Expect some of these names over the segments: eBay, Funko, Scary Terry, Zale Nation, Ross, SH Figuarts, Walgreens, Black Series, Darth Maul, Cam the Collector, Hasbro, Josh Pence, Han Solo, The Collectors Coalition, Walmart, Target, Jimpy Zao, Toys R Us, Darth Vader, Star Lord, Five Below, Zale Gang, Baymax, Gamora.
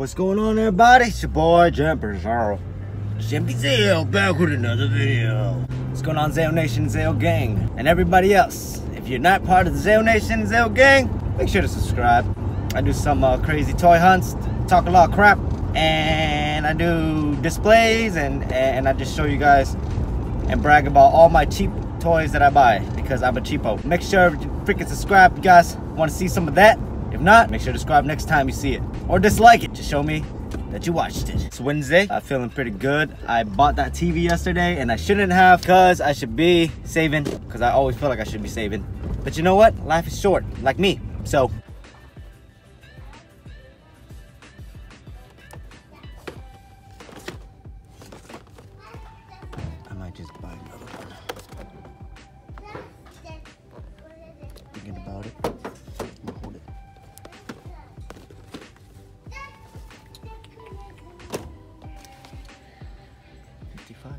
What's going on, everybody? It's your boy Jimpy Zao. Jimpy Zao back with another video. What's going on, Zale Nation, Zale Gang, and everybody else? If you're not part of the Zale Nation, Zale Gang, make sure to subscribe. I do some crazy toy hunts, talk a lot of crap, and I do displays, and I just show you guys and brag about all my cheap toys that I buy because I'm a cheapo. Make sure to freaking subscribe if you guys want to see some of that. If not, make sure to subscribe next time you see it, or dislike it. Just show me that you watched it. It's Wednesday. I'm feeling pretty good. I bought that TV yesterday, and I shouldn't have, because I should be saving, because I always feel like I should be saving. But you know what? Life is short, like me. So I might just buy another one. Thinking about it.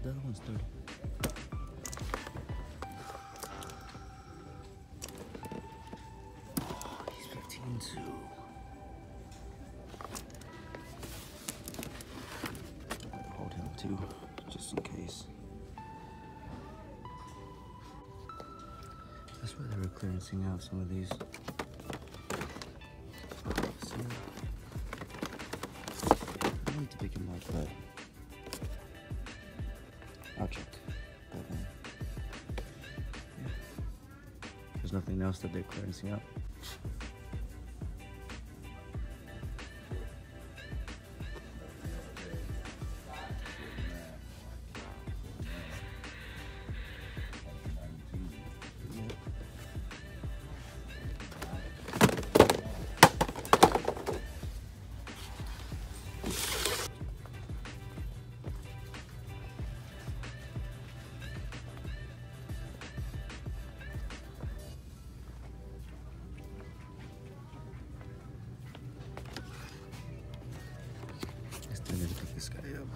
The other one's 30. Oh, he's 15 too. Hold him too, just in case. That's why they were clearancing out some of these. So, I need to pick him up, but I'll check that one. Yeah. There's nothing else that they're clearancing out. This guy up.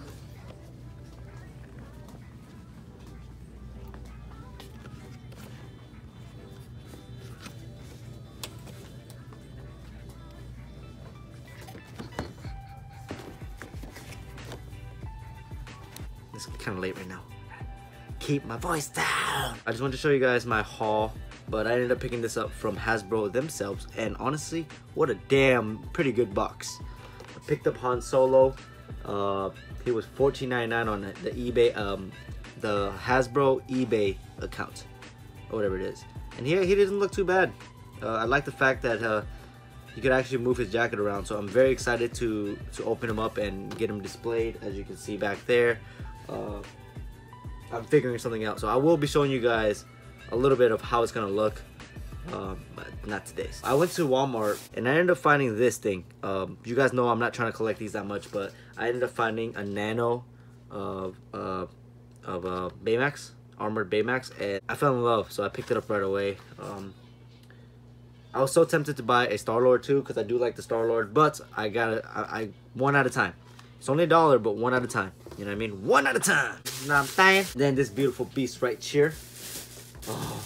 It's kind of late right now. Keep my voice down. I just wanted to show you guys my haul, but I ended up picking this up from Hasbro themselves, and honestly, what a damn pretty good box. I picked up Han Solo. It was $14.99 on the eBay, the Hasbro eBay account, or whatever it is. And he didn't look too bad. I like the fact that he could actually move his jacket around. So I'm very excited to open him up and get him displayed, as you can see back there. I'm figuring something out, so I will be showing you guys a little bit of how it's gonna look. But not today. So I went to Walmart and I ended up finding this thing. You guys know I'm not trying to collect these that much, but I ended up finding a nano of Baymax, armored Baymax, and I fell in love, so I picked it up right away. I was so tempted to buy a Star Lord too, because I do like the Star Lord, but I got it. I one at a time. It's only $1, but one at a time. You know what I mean? One at a time. You know what I'm saying? Then this beautiful beast right here. Oh.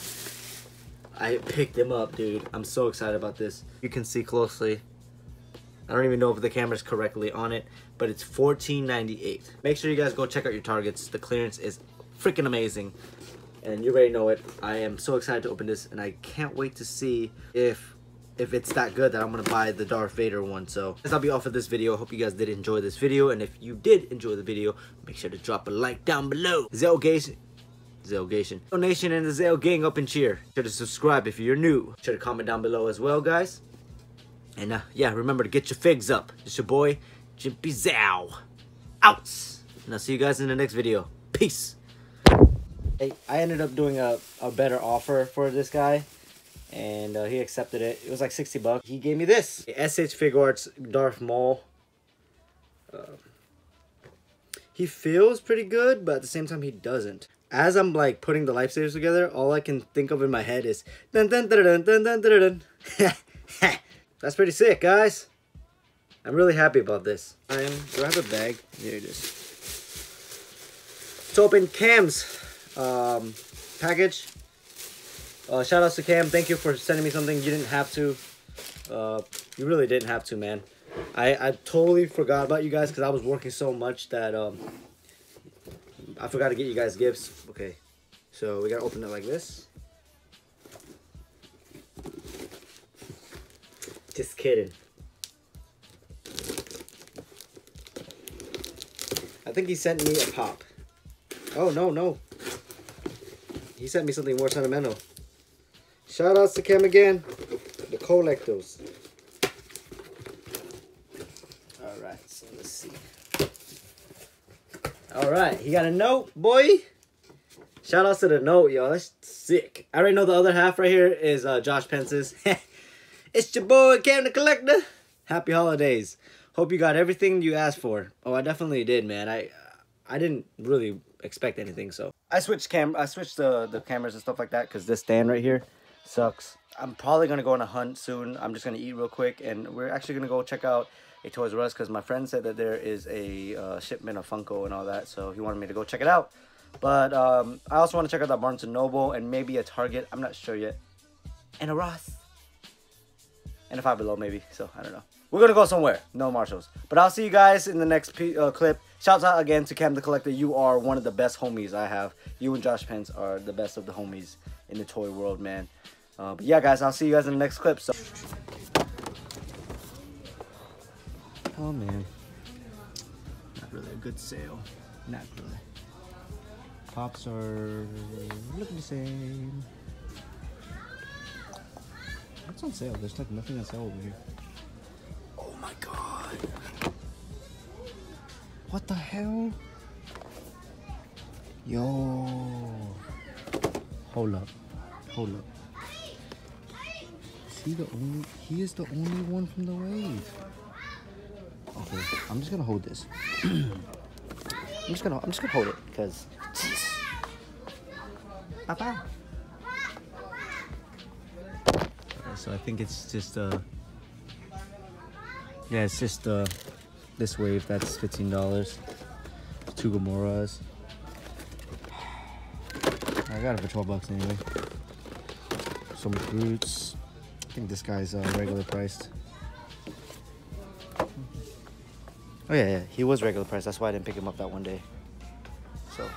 I picked him up, dude. I'm so excited about this. You can see closely. I don't even know if the camera's correctly on it, but it's $14.98. Make sure you guys go check out your Targets. The clearance is freaking amazing. And you already know it. I am so excited to open this, and I can't wait to see if it's that good that I'm gonna buy the Darth Vader one. So that'll be all for this video. I hope you guys did enjoy this video. And if you did enjoy the video, make sure to drop a like down below. Zale Nation and the Zale Gang up and cheer. Be sure to subscribe if you're new. Be sure to comment down below as well, guys. And yeah, remember to get your figs up. It's your boy, Jimpy Zao. Out! And I'll see you guys in the next video. Peace! Hey, I ended up doing a better offer for this guy, and he accepted it. It was like 60 bucks. He gave me this. SH Figuarts Darth Maul. He feels pretty good, but at the same time, he doesn't. As I'm like putting the lifesavers together, all I can think of in my head is dun dun dun dun dun dun dun dun. That's pretty sick, guys. I'm really happy about this. Do I have a bag? Here it is. Let's open Cam's package. Shout outs to Cam. Thank you for sending me something. You didn't have to. You really didn't have to, man. I totally forgot about you guys because I was working so much that I forgot to get you guys gifts. Okay, so we gotta open it like this. Just kidding. I think he sent me a pop. Oh, no, no. He sent me something more sentimental. Shout outs to Cam again. The Collectors. Alright, so let's see. Alright, he got a note, boy. Shout outs to the note, y'all. That's sick. I already know the other half right here is Josh Pence's. It's your boy, Cam the Collector. Happy holidays. Hope you got everything you asked for. Oh, I definitely did, man. I didn't really expect anything, so. I switched the cameras and stuff like that because this stand right here sucks. I'm probably going to go on a hunt soon. I'm just going to eat real quick, and we're actually going to go check out a Toys R Us because my friend said that there is a shipment of Funko and all that, so he wanted me to go check it out. But I also want to check out that Barnes & Noble and maybe a Target. I'm not sure yet. And a Ross. And a Five Below maybe, so I don't know. We're going to go somewhere. No Marshalls. But I'll see you guys in the next clip. Shouts out again to Cam the Collector. You are one of the best homies I have. You and Josh Pence are the best of the homies in the toy world, man. But yeah, guys, I'll see you guys in the next clip. So. Oh, man. Not really a good sale. Not really. Pops are looking the same. What's on sale? There's like nothing on sale over here. Oh my god. What the hell? Yo. Hold up. Hold up. Is he the only? He is the only one from the wave. Okay, I'm just gonna hold this. I'm just gonna hold it because. Papa. So I think it's just yeah, it's just this wave that's $15. Two Gamoras. I got it for $12 anyway. Some fruits. I think this guy's regular priced. Oh yeah, yeah, he was regular priced. That's why I didn't pick him up that one day. So.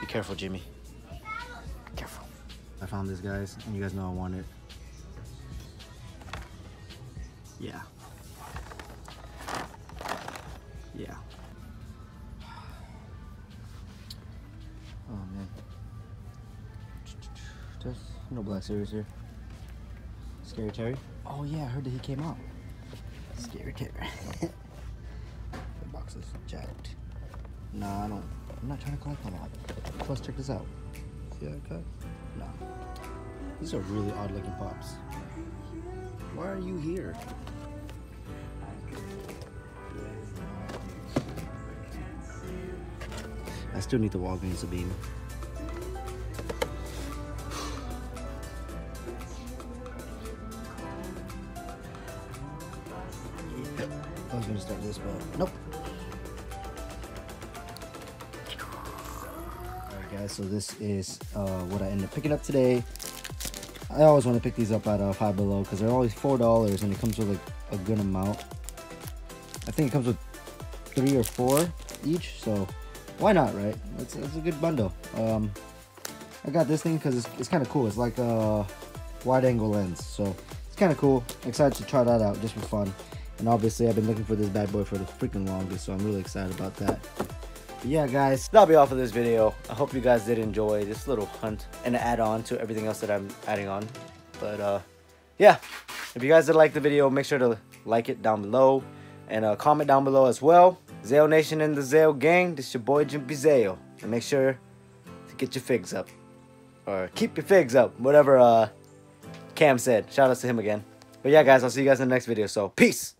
Be careful, Jimmy. I found this, guys, and you guys know I want it. Yeah. Yeah. Oh, man. There's no Black Series here. Scary Terry? Oh, yeah, I heard that he came out. Scary Terry. The box is jacked. Nah, I don't. I'm not trying to collect them all. Plus, check this out. See that cut? No. These are really odd looking pops. Why are you here? I still need the Walgreens to be in. I was gonna start this, but nope. Guys, so this is what I ended up picking up today. I always want to pick these up at Five Below because they're always $4 and it comes with like a good amount. I think it comes with 3 or 4 each, so why not, right? It's a good bundle. I got this thing because it's kind of cool. It's like a wide angle lens, so it's kind of cool. Excited to try that out just for fun. And obviously I've been looking for this bad boy for the freaking longest, so I'm really excited about that. But yeah, guys, that'll be all for this video. I hope you guys did enjoy this little hunt and add on to everything else that I'm adding on. But yeah, if you guys did like the video, make sure to like it down below and comment down below as well. Zale Nation and the Zale Gang, this is your boy Jimpy Zao, and make sure to get your figs up, or keep your figs up, whatever Cam said. Shout out to him again. But yeah, guys, I'll see you guys in the next video. So peace.